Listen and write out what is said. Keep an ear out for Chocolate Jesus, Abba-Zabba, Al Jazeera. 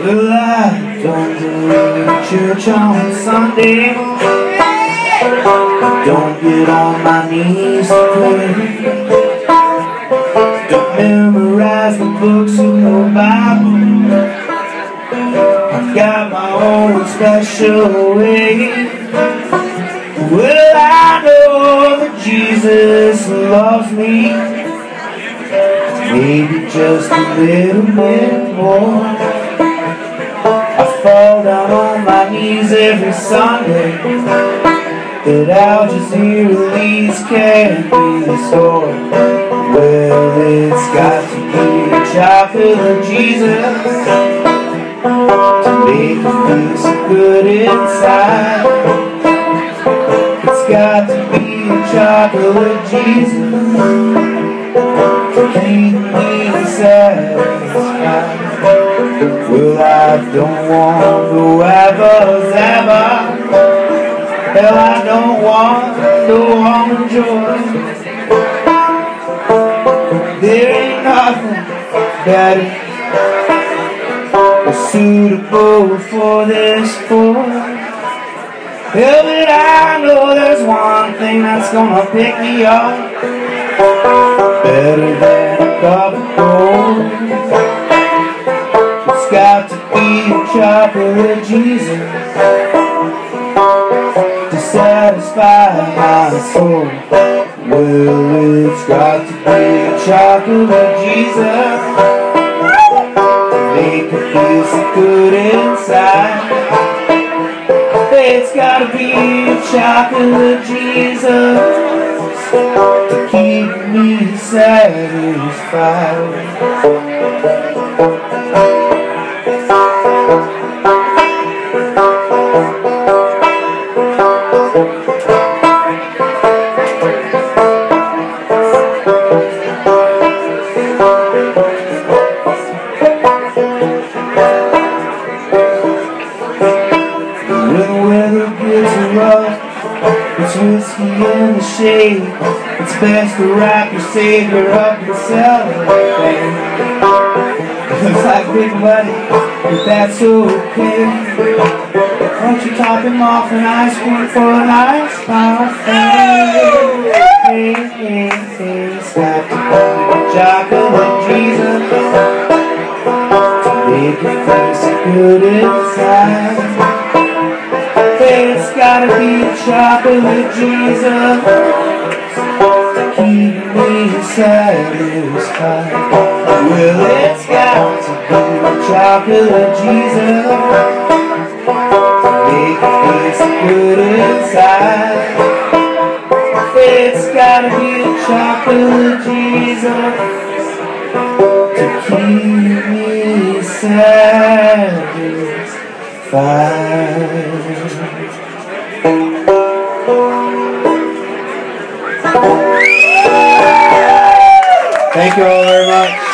Well, I don't go to church on Sunday morning. Don't get on my knees to pray. Don't memorize the books of the Bible. I've got my own special way. Well, I know that Jesus loves me, maybe just a little bit more. I fall down on my knees every Sunday, that Al Jazeera leads can't be the story. Well, it's got to be a chocolate Jesus to make you feel so good inside. It's got to be a chocolate Jesus to keep me satisfied. Well, I don't want the Abba-Zabba. Hell, I don't want the almond joy. There ain't nothing better suitable for this boy. Yeah, but I know there's one thing that's gonna pick me up better than a cup of gold. It's got to be a chocolate Jesus to satisfy my soul. Well, it's got to be a chocolate Jesus, feel so good inside. It's gotta be a chocolate Jesus to keep me satisfied. It's whiskey in the shade. It's best to wrap your savior up and sell it, babe. Looks like big money, but that's okay. Won't you top him off an ice cream for an ice pop? Hey, hey, hey, stop to call me chocolate Jesus to make you feel so good inside. It's gotta be a chocolate Jesus to keep me satisfied. Well, it's got to be a chocolate Jesus to make you feel so good inside. It's gotta be a chocolate Jesus to keep me satisfied. Thank you all very much.